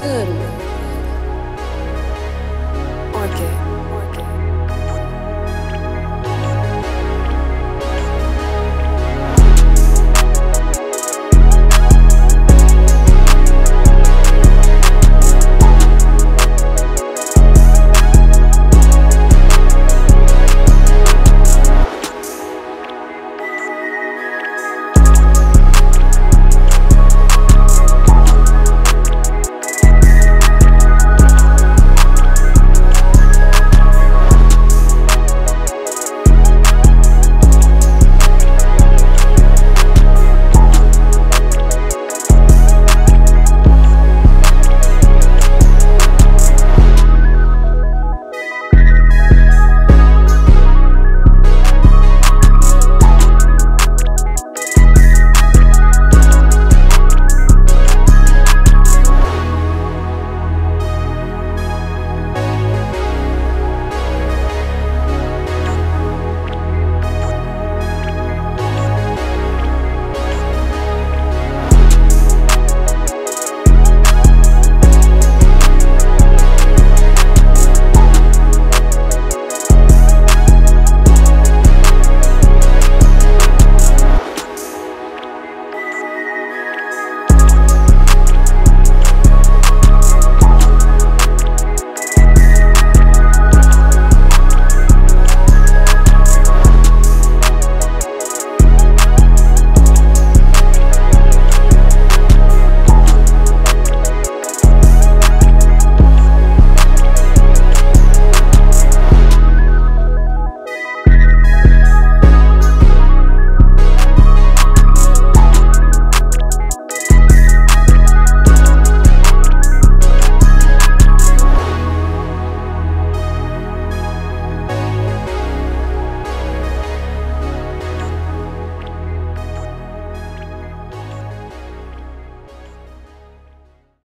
Good.